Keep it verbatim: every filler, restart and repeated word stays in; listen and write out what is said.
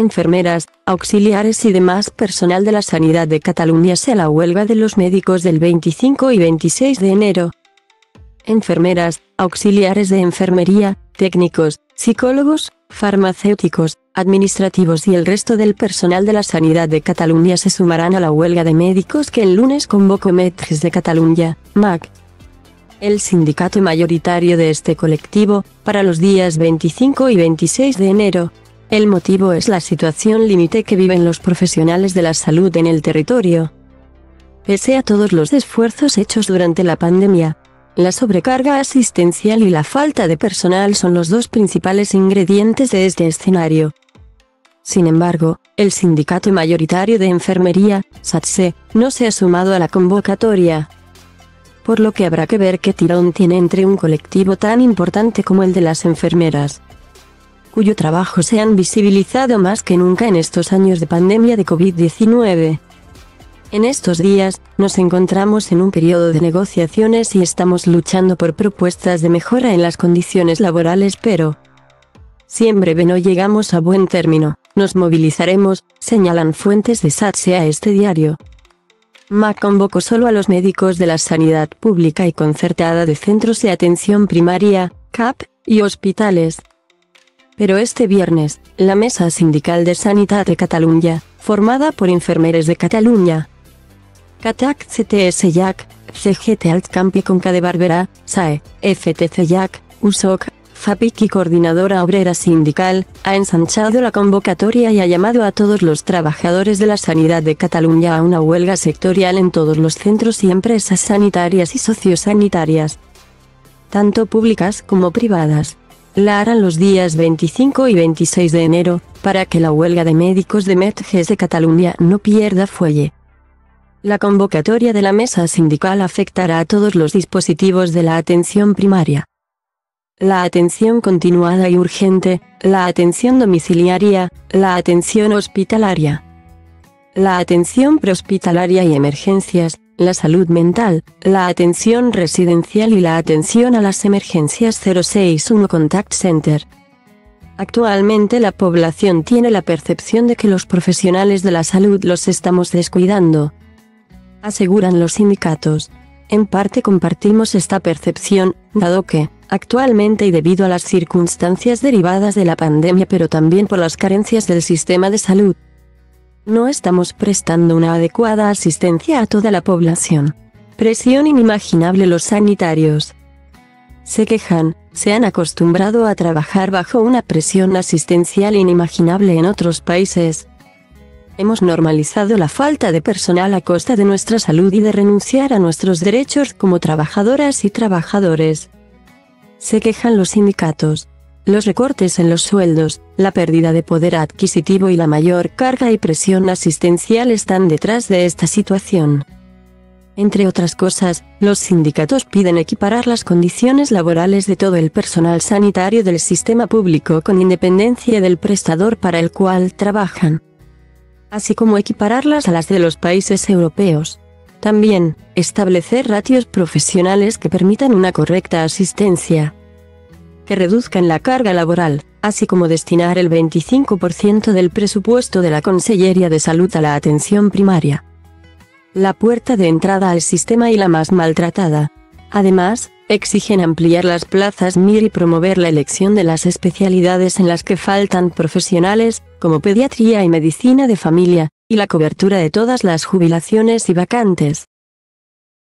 enfermeras, auxiliares y demás personal de la sanidad de Cataluña sea la huelga de los médicos del veinticinco y veintiséis de enero. Enfermeras, auxiliares de enfermería, técnicos, psicólogos, farmacéuticos, administrativos y el resto del personal de la sanidad de Cataluña se sumarán a la huelga de médicos que el lunes convocó Metges de Catalunya, M A C. El sindicato mayoritario de este colectivo, para los días veinticinco y veintiséis de enero. El motivo es la situación límite que viven los profesionales de la salud en el territorio. Pese a todos los esfuerzos hechos durante la pandemia, la sobrecarga asistencial y la falta de personal son los dos principales ingredientes de este escenario. Sin embargo, el sindicato mayoritario de enfermería, SATSE, no se ha sumado a la convocatoria, por lo que habrá que ver qué tirón tiene entre un colectivo tan importante como el de las enfermeras, cuyo trabajo se han visibilizado más que nunca en estos años de pandemia de COVID diecinueve. En estos días, nos encontramos en un periodo de negociaciones y estamos luchando por propuestas de mejora en las condiciones laborales, pero si en breve no llegamos a buen término, nos movilizaremos, señalan fuentes de SATSE a este diario. M A C convocó solo a los médicos de la sanidad pública y concertada de centros de atención primaria, C A P, y hospitales. Pero este viernes, la Mesa Sindical de Sanidad de Catalunya, formada por enfermeres de Catalunya, Catac C T S Y A C, C G T Altcamp i Conca de Barbera, S A E, F T C Y A C, U S O C, FAPIC y Coordinadora Obrera Sindical, ha ensanchado la convocatoria y ha llamado a todos los trabajadores de la sanidad de Catalunya a una huelga sectorial en todos los centros y empresas sanitarias y sociosanitarias, tanto públicas como privadas. La harán los días veinticinco y veintiséis de enero, para que la huelga de médicos de Metges de Catalunya no pierda fuelle. La convocatoria de la mesa sindical afectará a todos los dispositivos de la atención primaria, la atención continuada y urgente, la atención domiciliaria, la atención hospitalaria, la atención prehospitalaria y emergencias, la salud mental, la atención residencial y la atención a las emergencias cero seis uno Contact Center. Actualmente la población tiene la percepción de que los profesionales de la salud los estamos descuidando, aseguran los sindicatos. En parte compartimos esta percepción, dado que, actualmente y debido a las circunstancias derivadas de la pandemia pero también por las carencias del sistema de salud, no estamos prestando una adecuada asistencia a toda la población. Presión inimaginable los sanitarios, se quejan, se han acostumbrado a trabajar bajo una presión asistencial inimaginable en otros países. Hemos normalizado la falta de personal a costa de nuestra salud y de renunciar a nuestros derechos como trabajadoras y trabajadores, se quejan los sindicatos. Los recortes en los sueldos, la pérdida de poder adquisitivo y la mayor carga y presión asistencial están detrás de esta situación. Entre otras cosas, los sindicatos piden equiparar las condiciones laborales de todo el personal sanitario del sistema público con independencia del prestador para el cual trabajan, así como equipararlas a las de los países europeos. También, establecer ratios profesionales que permitan una correcta asistencia, que reduzcan la carga laboral, así como destinar el veinticinco por ciento del presupuesto de la Consellería de Salud a la atención primaria, la puerta de entrada al sistema y la más maltratada. Además, exigen ampliar las plazas M I R y promover la elección de las especialidades en las que faltan profesionales, como pediatría y medicina de familia, y la cobertura de todas las jubilaciones y vacantes.